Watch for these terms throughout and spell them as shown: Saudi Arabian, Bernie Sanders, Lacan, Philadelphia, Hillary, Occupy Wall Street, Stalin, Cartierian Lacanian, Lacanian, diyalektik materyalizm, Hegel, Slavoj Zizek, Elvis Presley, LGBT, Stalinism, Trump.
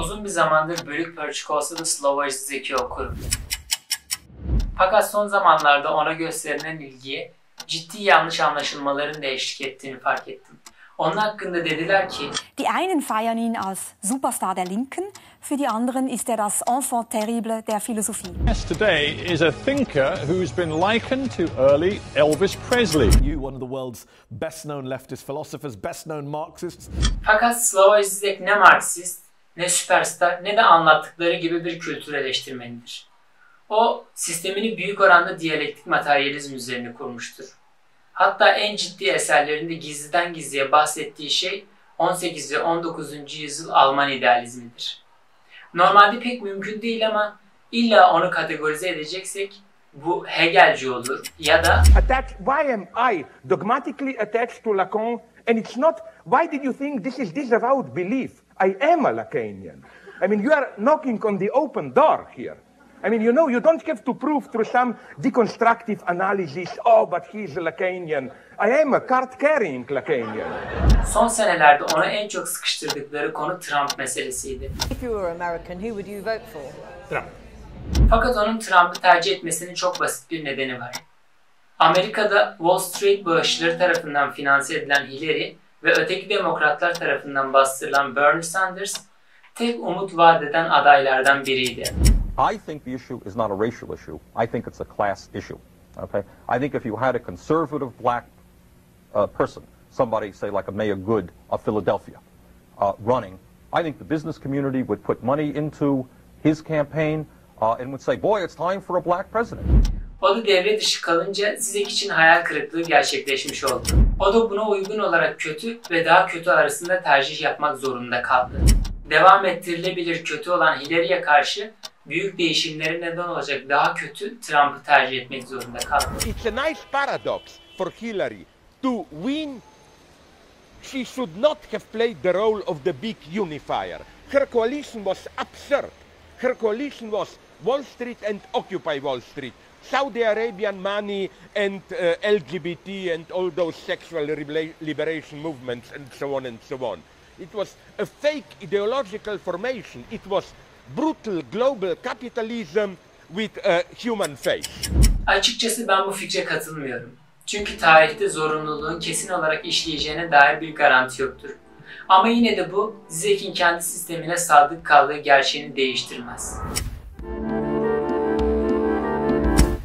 Uzun bir zamandır bölük pörçük olsa da Slavoj Zizek'i okurum. Fakat son zamanlarda ona gösterilen ilgiye ciddi yanlış anlaşılmaların da eşlik ettiğini fark ettim. Onun hakkında dediler ki "Die einen feiern ihn als Superstar der Linken, für die anderen ist das Enfant terrible der Philosophie." Today is a thinker who's been likened to early Elvis Presley. You, one of the world's best-known leftist philosophers, best-known Marxists. Fakat Slavoj Zizek ne Marksist, ne süperstar, ne de anlattıkları gibi bir kültür eleştirmenidir. O, sistemini büyük oranda diyalektik materyalizm üzerine kurmuştur. Hatta en ciddi eserlerinde gizliden gizliye bahsettiği şey 18 ve 19. yüzyıl Alman idealizmidir. Normalde pek mümkün değil ama illa onu kategorize edeceksek bu Hegelci olur ya da why am I dogmatically attached to Lacan and it's not why did you think this is disavowed belief? I am a Lacanian. I mean you are knocking on the open door here. I mean, you know, you don't have to prove through some deconstructive analysis, oh, but he's a Lacanian. I am a Cartierian Lacanian. Son senelerde ona en çok sıkıştırdıkları konu Trump meselesiydi. If you were American, who would you vote for? Trump. Fakat onun Trump'ı tercih etmesinin çok basit bir nedeni var. Amerika'da Wall Street bağışçıları tarafından finanse edilen Hillary ve öteki demokratlar tarafından bastırılan Bernie Sanders, tek umut vaat eden adaylardan biriydi. I think the issue is not a racial issue. I think it's a class issue. Okay? I think if you had a conservative black person, somebody, say, like a Mayor Good of Philadelphia, running, I think the business community would put money into his campaign and would say, boy, it's time for a black president. O da devre dışı kalınca Zizek için hayal kırıklığı gerçekleşmiş oldu. O da buna uygun olarak kötü ve daha kötü arasında tercih yapmak zorunda kaldı. Devam ettirilebilir kötü olan Hillary'ye karşı büyük değişimlere neden olacak daha kötü Trump'ı tercih etmek zorunda kaldı. It's a nice paradox for Hillary to win. She should not have played the role of the big unifier. Her coalition was absurd. Her coalition was Wall Street and Occupy Wall Street, Saudi Arabian money and LGBT and all those sexual liberation movements and so on and so on. It was a fake ideological formation. It was brutal global capitalism with a human face. Açıkçası ben bu fikre katılmıyorum. Çünkü tarihte zorunluluğun kesin olarak işleyeceğine dair bir garanti yoktur. Ama yine de bu Zizek'in kendi sistemine sadık kaldığı gerçeğini değiştirmez.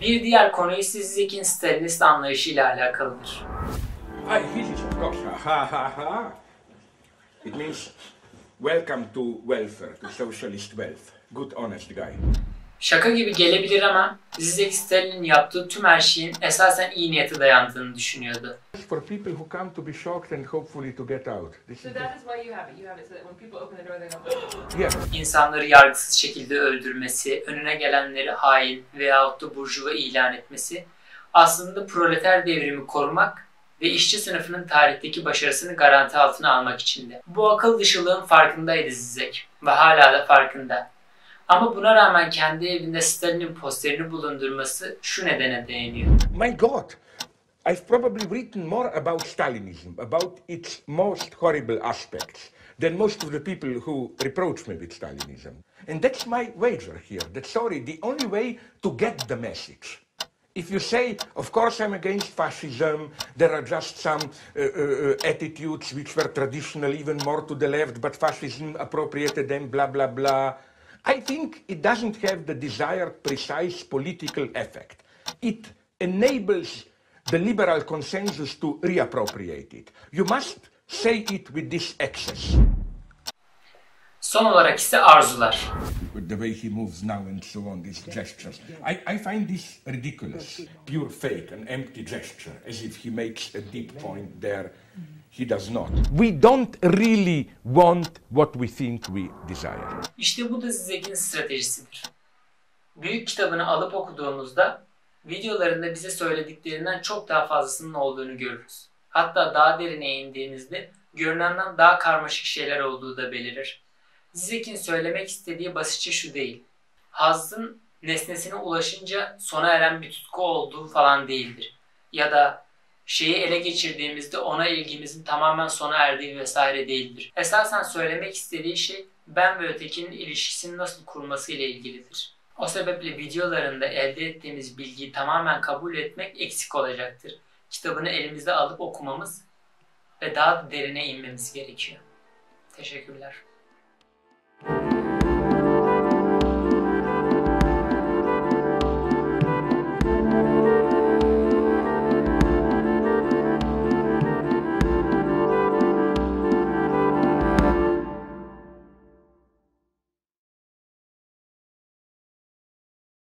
Bir diğer konu ise Zizek'in Stalinist anlayışıyla alakalıdır. Ay, it means welcome to welfare, to socialist wealth. Good, honest guy. Şaka gibi gelebilir ama Zizek Stalin'in yaptığı tüm her şeyin esasen iyi niyete dayandığını düşünüyordu. For people who come to be shocked and hopefully to get out. So that is why you have it. You have it so that when people open the door they don't. Yeah. İnsanları yargısız şekilde öldürmesi, önüne gelenleri hain veyahut da burjuva ilan etmesi aslında proleter devrimi korumak ve işçi sınıfının tarihteki başarısını garanti altına almak içindi. Bu akıl dışılığın farkındaydı Zizek ve hala da farkında. Ama buna rağmen kendi evinde Stalin'in posterini bulundurması şu nedene değiniyor. My God, I've probably written more about Stalinism, about its most horrible aspects than most of the people who reproach me with Stalinism. And that's my wager here, that sorry, the only way to get the message. If you say, of course I'm against fascism, there are just some attitudes which were traditional even more to the left, but fascism appropriated them, blah, blah, blah. I think it doesn't have the desired precise political effect. It enables the liberal consensus to reappropriate it. You must say it with this excess. Son olarak ise arzular. The way he moves now and so on, these gestures. I find this ridiculous, pure fake, an empty gesture, as if he makes a deep point there. He does not. We don't really want what we think we desire. İşte bu da Zizek'in stratejisidir. Büyük kitabını alıp okuduğumuzda videolarında bize söylediklerinden çok daha fazlasının olduğunu görürüz. Hatta daha derine indiğimizde görünenden daha karmaşık şeyler olduğu da belirir. Zizek'in söylemek istediği basitçe şu değil. Hazzın nesnesine ulaşınca sona eren bir tutku olduğu falan değildir. Ya da şeyi ele geçirdiğimizde ona ilgimizin tamamen sona erdiği vesaire değildir. Esasen söylemek istediği şey ben ve ötekinin ilişkisini nasıl kurması ile ilgilidir. O sebeple videolarında elde ettiğimiz bilgiyi tamamen kabul etmek eksik olacaktır. Kitabını elimizde alıp okumamız ve daha derine inmemiz gerekiyor. Teşekkürler.